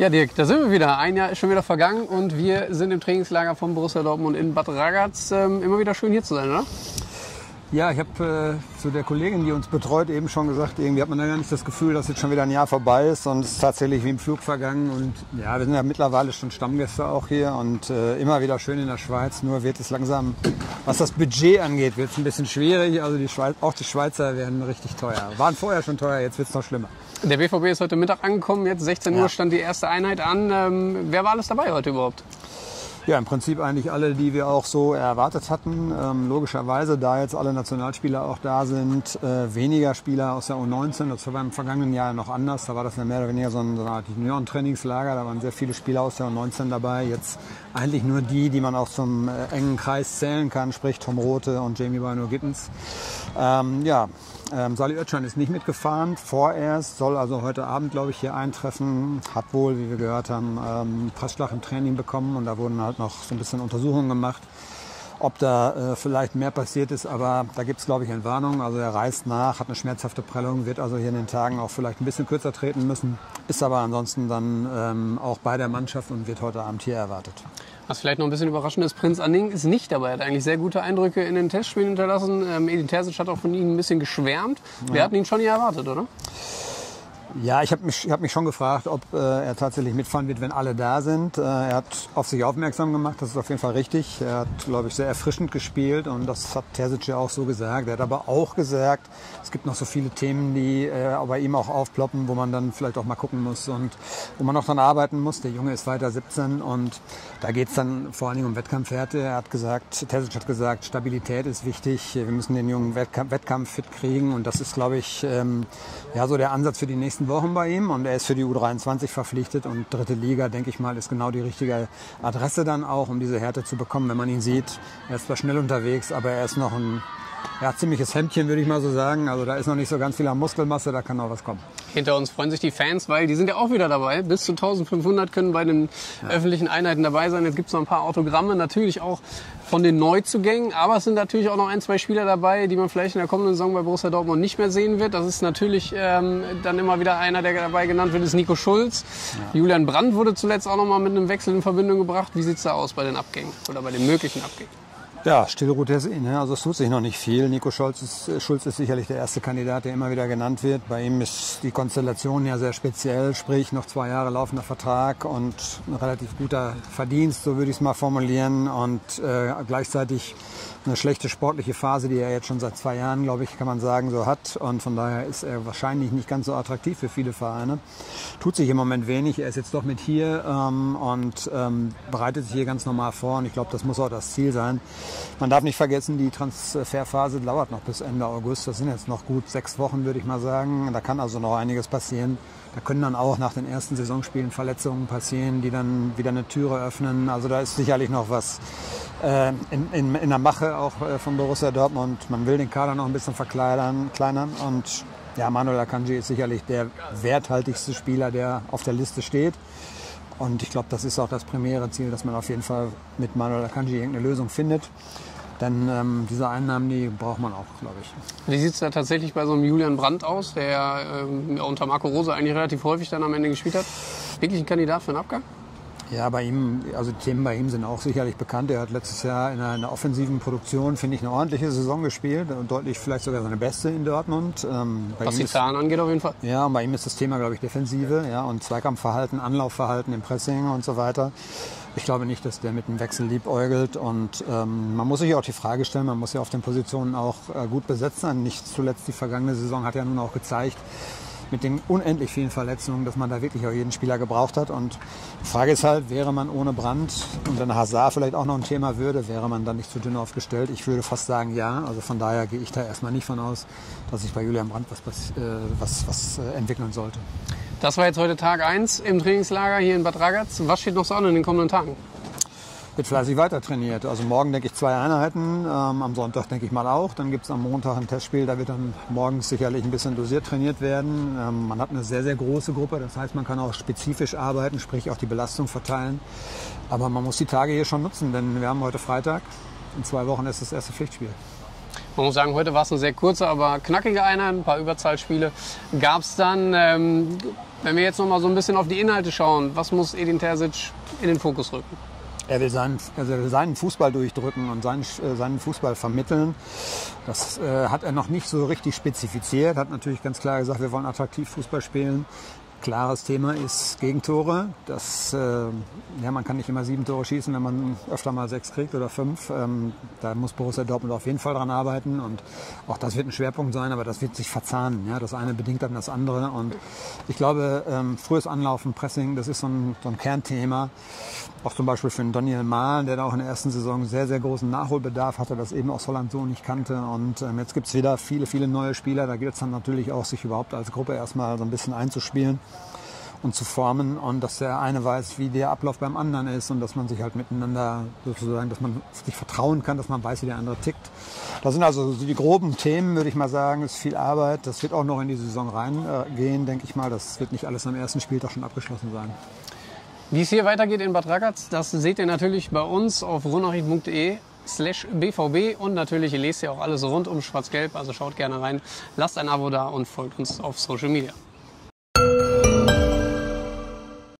Ja, Dirk, da sind wir wieder. Ein Jahr ist schon wieder vergangen und wir sind im Trainingslager von Borussia Dortmund in Bad Ragaz. Immer wieder schön hier zu sein, oder? Ja, ich habe zu der Kollegin, die uns betreut, eben schon gesagt, irgendwie hat man da gar nicht das Gefühl, dass jetzt schon wieder ein Jahr vorbei ist, und es ist tatsächlich wie im Flug vergangen. Und ja, wir sind ja mittlerweile schon Stammgäste auch hier und immer wieder schön in der Schweiz. Nur wird es langsam, was das Budget angeht, wird es ein bisschen schwierig. Also auch die Schweizer werden richtig teuer. Waren vorher schon teuer, jetzt wird es noch schlimmer. Der BVB ist heute Mittag angekommen, jetzt 16 Uhr stand die erste Einheit an. Wer war alles dabei heute überhaupt? Ja, im Prinzip eigentlich alle, die wir auch so erwartet hatten. Logischerweise, da jetzt alle Nationalspieler auch da sind, weniger Spieler aus der U19. Das war beim vergangenen Jahr noch anders. Da war das mehr oder weniger so eine Art Junioren-Trainingslager. Da waren sehr viele Spieler aus der U19 dabei. Jetzt eigentlich nur die man auch zum engen Kreis zählen kann, sprich Tom Rothe und Jamie Bynoe-Gittens. Salih Özcan ist nicht mitgefahren, vorerst, soll also heute Abend, glaube ich, hier eintreffen. Hat wohl, wie wir gehört haben, einen Passschlag im Training bekommen, und da wurden halt noch so ein bisschen Untersuchungen gemacht, ob da vielleicht mehr passiert ist, aber da gibt es, glaube ich, eine Warnung. Also er reist nach, hat eine schmerzhafte Prellung, wird also hier in den Tagen auch vielleicht ein bisschen kürzer treten müssen, ist aber ansonsten dann auch bei der Mannschaft und wird heute Abend hier erwartet. Was vielleicht noch ein bisschen überraschend ist, Prinz Anning ist nicht dabei. Er hat eigentlich sehr gute Eindrücke in den Testspielen hinterlassen. Edin Terzic hat auch von ihm ein bisschen geschwärmt. Wir hatten ihn schon hier erwartet, oder? Ja, ich habe mich schon gefragt, ob er tatsächlich mitfahren wird, wenn alle da sind. Er hat auf sich aufmerksam gemacht, das ist auf jeden Fall richtig. Er hat, glaube ich, sehr erfrischend gespielt, und das hat Terzic ja auch so gesagt. Er hat aber auch gesagt, es gibt noch so viele Themen, die bei ihm auch aufploppen, wo man dann vielleicht auch mal gucken muss und wo man noch dran arbeiten muss. Der Junge ist weiter 17 und da geht es dann vor allen Dingen um Wettkampfhärte. Terzic hat gesagt, Stabilität ist wichtig. Wir müssen den Jungen wettkampffit kriegen, und das ist, glaube ich, so der Ansatz für die nächsten Wochen bei ihm, und er ist für die U23 verpflichtet, und dritte Liga, denke ich mal, ist genau die richtige Adresse dann auch, um diese Härte zu bekommen, wenn man ihn sieht. Er ist zwar schnell unterwegs, aber er ist noch ein ziemliches Hemdchen, würde ich mal so sagen. Also da ist noch nicht so ganz viel an Muskelmasse, da kann noch was kommen. Hinter uns freuen sich die Fans, weil die sind ja auch wieder dabei. Bis zu 1500 können bei den öffentlichen Einheiten dabei sein. Jetzt gibt es noch ein paar Autogramme, natürlich auch von den Neuzugängen. Aber es sind natürlich auch noch ein, zwei Spieler dabei, die man vielleicht in der kommenden Saison bei Borussia Dortmund nicht mehr sehen wird. Das ist natürlich dann immer wieder einer, der dabei genannt wird, ist Nico Schulz. Ja. Julian Brandt wurde zuletzt auch noch mal mit einem Wechsel in Verbindung gebracht. Wie sieht es da aus bei den Abgängen oder bei den möglichen Abgängen? Ja, stille Ruhe der See, ne? Also es tut sich noch nicht viel. Nico Schulz ist sicherlich der erste Kandidat, der immer wieder genannt wird. Bei ihm ist die Konstellation ja sehr speziell, sprich noch 2 Jahre laufender Vertrag und ein relativ guter Verdienst, so würde ich es mal formulieren. Und gleichzeitig eine schlechte sportliche Phase, die er jetzt schon seit 2 Jahren, glaube ich, kann man sagen, so hat. Und von daher ist er wahrscheinlich nicht ganz so attraktiv für viele Vereine. Tut sich im Moment wenig. Er ist jetzt doch mit hier und bereitet sich hier ganz normal vor. Und ich glaube, das muss auch das Ziel sein. Man darf nicht vergessen, die Transferphase dauert noch bis Ende August. Das sind jetzt noch gut 6 Wochen, würde ich mal sagen. Da kann also noch einiges passieren. Da können dann auch nach den ersten Saisonspielen Verletzungen passieren, die dann wieder eine Türe öffnen. Also da ist sicherlich noch was in der Mache auch von Borussia Dortmund. Man will den Kader noch ein bisschen verkleinern. Und ja, Manuel Akanji ist sicherlich der werthaltigste Spieler, der auf der Liste steht. Und ich glaube, das ist auch das primäre Ziel, dass man auf jeden Fall mit Manuel Akanji irgendeine Lösung findet. Denn diese Einnahmen, die braucht man auch, glaube ich. Wie sieht es da tatsächlich bei so einem Julian Brandt aus, der unter Marco Rose eigentlich relativ häufig dann am Ende gespielt hat? Wirklich ein Kandidat für einen Abgang? Ja, bei ihm, also die Themen bei ihm sind auch sicherlich bekannt. Er hat letztes Jahr in einer offensiven Produktion, finde ich, eine ordentliche Saison gespielt und deutlich vielleicht sogar seine beste in Dortmund. Was die Zahlen angeht auf jeden Fall. Ja, und bei ihm ist das Thema, glaube ich, Defensive, ja, und Zweikampfverhalten, Anlaufverhalten im Pressing und so weiter. Ich glaube nicht, dass der mit dem Wechsel liebäugelt, und man muss sich auch die Frage stellen, man muss ja auf den Positionen auch gut besetzt sein. Nicht zuletzt die vergangene Saison hat ja nun auch gezeigt, mit den unendlich vielen Verletzungen, dass man da wirklich auch jeden Spieler gebraucht hat. Und die Frage ist halt, wäre man ohne Brandt, und wenn Hazard vielleicht auch noch ein Thema würde, wäre man dann nicht zu dünn aufgestellt? Ich würde fast sagen, ja. Also von daher gehe ich da erstmal nicht von aus, dass sich bei Julian Brandt was entwickeln sollte. Das war jetzt heute Tag 1 im Trainingslager hier in Bad Ragaz. Was steht noch so an in den kommenden Tagen? Wird fleißig weiter trainiert. Also morgen, denke ich, 2 Einheiten, am Sonntag, denke ich mal, auch. Dann gibt es am Montag ein Testspiel, da wird dann morgens sicherlich ein bisschen dosiert trainiert werden. Man hat eine sehr, sehr große Gruppe, das heißt, man kann auch spezifisch arbeiten, sprich auch die Belastung verteilen. Aber man muss die Tage hier schon nutzen, denn wir haben heute Freitag, in 2 Wochen ist das erste Pflichtspiel. Man muss sagen, heute war es eine sehr kurze, aber knackige Einheit, ein paar Überzahlspiele gab es dann. Wenn wir jetzt noch mal so ein bisschen auf die Inhalte schauen, was muss Edin Terzic in den Fokus rücken? Er will seinen Fußball durchdrücken und seinen Fußball vermitteln. Das hat er noch nicht so richtig spezifiziert. Hat natürlich ganz klar gesagt, wir wollen attraktiv Fußball spielen. Klares Thema ist Gegentore. Ja, man kann nicht immer 7 Tore schießen, wenn man öfter mal 6 kriegt oder 5. Da muss Borussia Dortmund auf jeden Fall dran arbeiten. Und auch das wird ein Schwerpunkt sein, aber das wird sich verzahnen. Ja? Das eine bedingt dann das andere. Und ich glaube, frühes Anlaufen, Pressing, das ist so ein Kernthema. Auch zum Beispiel für den Daniel Mahl, der da auch in der ersten Saison sehr, sehr großen Nachholbedarf hatte, das eben aus Holland so nicht kannte. Und jetzt gibt es wieder viele, viele neue Spieler. Da gilt es dann natürlich auch, sich überhaupt als Gruppe erstmal so ein bisschen einzuspielen und zu formen, und dass der eine weiß, wie der Ablauf beim anderen ist, und dass man sich halt miteinander sozusagen, dass man sich vertrauen kann, dass man weiß, wie der andere tickt. Das sind also die groben Themen, würde ich mal sagen. Das ist viel Arbeit. Das wird auch noch in die Saison reingehen, denke ich mal. Das wird nicht alles am ersten Spieltag schon abgeschlossen sein. Wie es hier weitergeht in Bad Ragaz, das seht ihr natürlich bei uns auf runachricht.de/bvb, und natürlich lest ihr auch alles rund um Schwarz-Gelb, also schaut gerne rein, lasst ein Abo da und folgt uns auf Social Media.